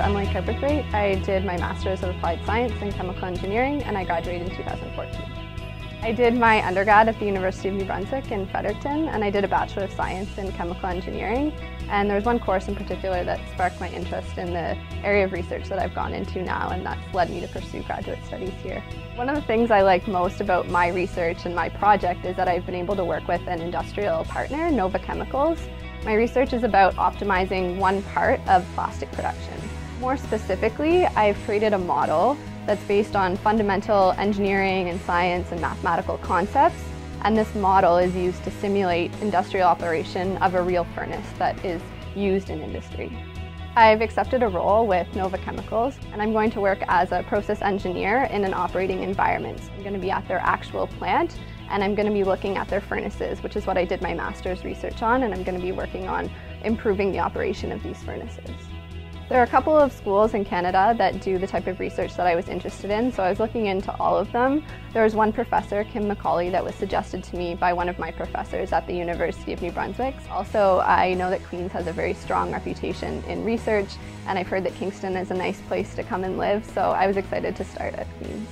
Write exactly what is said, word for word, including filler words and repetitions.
is Emily Cowperthwaite. I did my Master's of Applied Science in Chemical Engineering and I graduated in two thousand fourteen. I did my undergrad at the University of New Brunswick in Fredericton and I did a Bachelor of Science in Chemical Engineering, and there was one course in particular that sparked my interest in the area of research that I've gone into now, and that's led me to pursue graduate studies here. One of the things I like most about my research and my project is that I've been able to work with an industrial partner, NOVA Chemicals. My research is about optimizing one part of plastic production. More specifically, I've created a model that's based on fundamental engineering and science and mathematical concepts, and this model is used to simulate industrial operation of a real furnace that is used in industry. I've accepted a role with NOVA Chemicals and I'm going to work as a process engineer in an operating environment. I'm going to be at their actual plant and I'm going to be looking at their furnaces, which is what I did my master's research on, and I'm going to be working on improving the operation of these furnaces. There are a couple of schools in Canada that do the type of research that I was interested in, so I was looking into all of them. There was one professor, Kim Macaulay, that was suggested to me by one of my professors at the University of New Brunswick. Also, I know that Queen's has a very strong reputation in research, and I've heard that Kingston is a nice place to come and live, so I was excited to start at Queen's.